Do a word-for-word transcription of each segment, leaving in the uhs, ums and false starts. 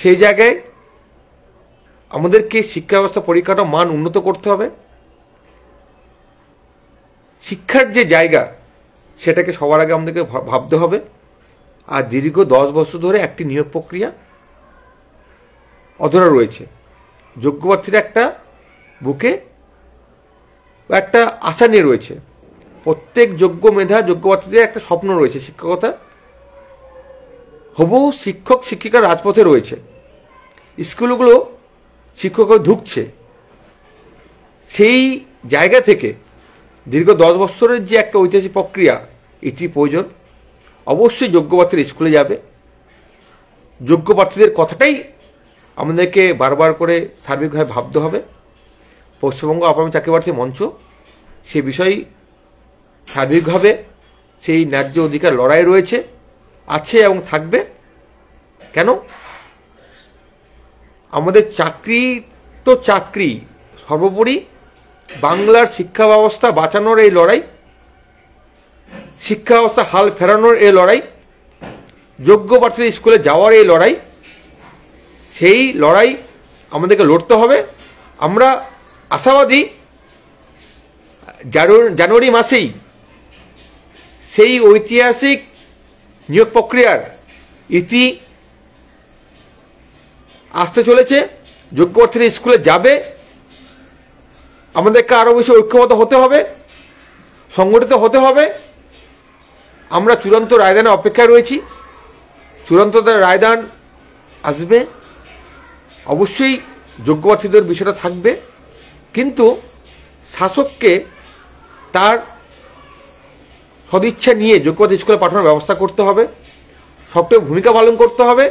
সেই জায়গায় আমাদেরকে শিক্ষা ব্যবস্থা পরীক্ষাটা মান উন্নত করতে হবে। শিক্ষার যে জায়গা সেটাকে সবার আগে আমাদেরকে ভাবতে হবে। আর দীর্ঘ দশ বছর ধরে একটি নিয়োগ প্রক্রিয়া অধরা রয়েছে। যোগ্য প্রার্থীরা একটা বুকে একটা আশা নিয়ে রয়েছে, প্রত্যেক যোগ্য মেধা যোগ্য প্রার্থীদের একটা স্বপ্ন রয়েছে শিক্ষকতা। হবু শিক্ষক শিক্ষিকা রাজপথে রয়েছে, স্কুলগুলো শিক্ষকও ঢুকছে। সেই জায়গা থেকে দীর্ঘ দশ বছরের যে একটা ঐতিহাসিক প্রক্রিয়া, এটি প্রয়োজন। অবশ্যই যোগ্য প্রার্থীরা স্কুলে যাবে, যোগ্য প্রার্থীদের কথাটাই আমাদেরকে বারবার করে সার্বিকভাবে ভাবতে হবে। পশ্চিমবঙ্গ আপামী চাকরি প্রার্থী মঞ্চ সে বিষয়ে সার্বিকভাবে সেই ন্যায্য অধিকার লড়াই রয়েছে, আছে এবং থাকবে। কেন আমাদের চাকরি তো চাকরি, সর্বোপরি বাংলার শিক্ষা ব্যবস্থা বাঁচানোর এই লড়াই, শিক্ষা ব্যবস্থা হাল ফেরানোর এই লড়াই, যোগ্য প্রার্থীদের স্কুলে যাওয়ার এই লড়াই, সেই লড়াই আমাদেরকে লড়তে হবে। আমরা আশাবাদী জানুয়ারি মাসেই সেই ঐতিহাসিক নিয়োগ প্রক্রিয়ার ইতি আসতে চলেছে। যোগ্য প্রার্থীরা স্কুলে যাবে, আমাদেরকে আরও বেশি ঐক্যবদ্ধ হতে হবে, সংগঠিত হতে হবে। আমরা চূড়ান্ত রায়দানের অপেক্ষায় রয়েছি, চূড়ান্ত রায়দান আসবে। অবশ্যই যোগ্য প্রার্থীদের বিষয়টা থাকবে, কিন্তু শাসককে তার সদিচ্ছা নিয়ে যোগ্য প্রার্থী স্কুলে পাঠানোর ব্যবস্থা করতে হবে, সক্রিয় ভূমিকা পালন করতে হবে।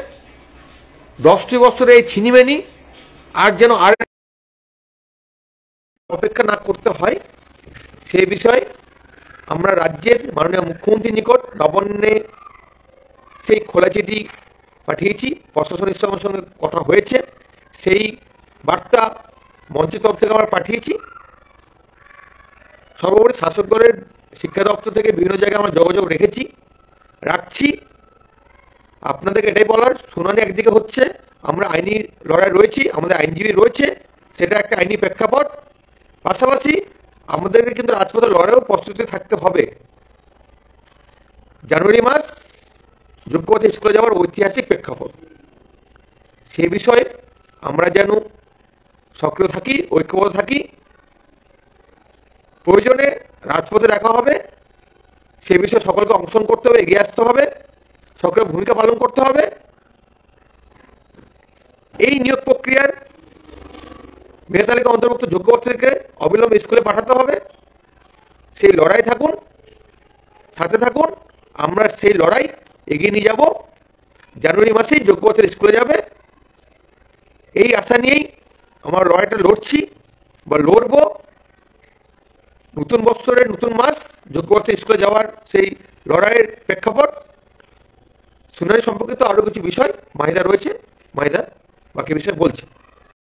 দশটি বছরে এই ছিনিমেনি আর যেন আর অপেক্ষা না করতে হয়, সেই বিষয়ে আমরা রাজ্যের মাননীয় মুখ্যমন্ত্রীর নিকট নবান্নে সেই খোলা চিঠি পাঠিয়েছি, প্রশাসনের সঙ্গে কথা হয়েছে, সেই বার্তা মঞ্চ তরফ থেকে আমরা পাঠিয়েছি। সর্বোপরি শাসকদলের শিক্ষা দপ্তর থেকে বিভিন্ন জায়গায় আমরা যোগাযোগ রেখেছি, রাখছি। আপনাদেরকে এটাই বলার, শুনানি একদিকে হচ্ছে, আমরা আইনি লড়াই রয়েছি, আমাদের আইনজীবী রয়েছে, সেটা একটা আইনি প্রেক্ষাপট। পাশাপাশি আমাদেরকে কিন্তু রাজপথে লড়াইও প্রস্তুতি থাকতে হবে। জানুয়ারি মাস যোগ্য প্রার্থী স্কুলে যাওয়ার ঐতিহাসিক প্রেক্ষাপট, সে বিষয়ে আমরা যেন সক্রিয় থাকি, ঐক্যবদ্ধ থাকি। প্রয়োজনে রাজপথে দেখা হবে, সে বিষয়ে সকলকে অংশগ্রহণ করতে হবে, এগিয়ে আসতে হবে, সক্রিয় ভূমিকা পালন করতে হবে। এই নিয়োগ প্রক্রিয়ার মেধা তালিকা অন্তর্ভুক্ত যোগ্য প্রার্থীকে অবিলম্বে স্কুলে পাঠাতে হবে। সেই লড়াই থাকুন, সাথে থাকুন, আমরা সেই লড়াই এগিয়ে নিয়ে যাব। জানুয়ারি মাসেই যোগ্য প্রার্থীরা স্কুলে যাবে, এই আশা নিয়েই আমরা লড়াইটা লড়ছি বা লড়ব। নতুন বছরের নতুন মাস, যোগ্য প্রার্থী স্কুলে যাওয়ার সেই লড়াইয়ের প্রেক্ষাপট, শুনানি সম্পর্কিত আরও কিছু বিষয় মাহিদা রয়েছে, মাহিদা বাকি বিষয় বলছে।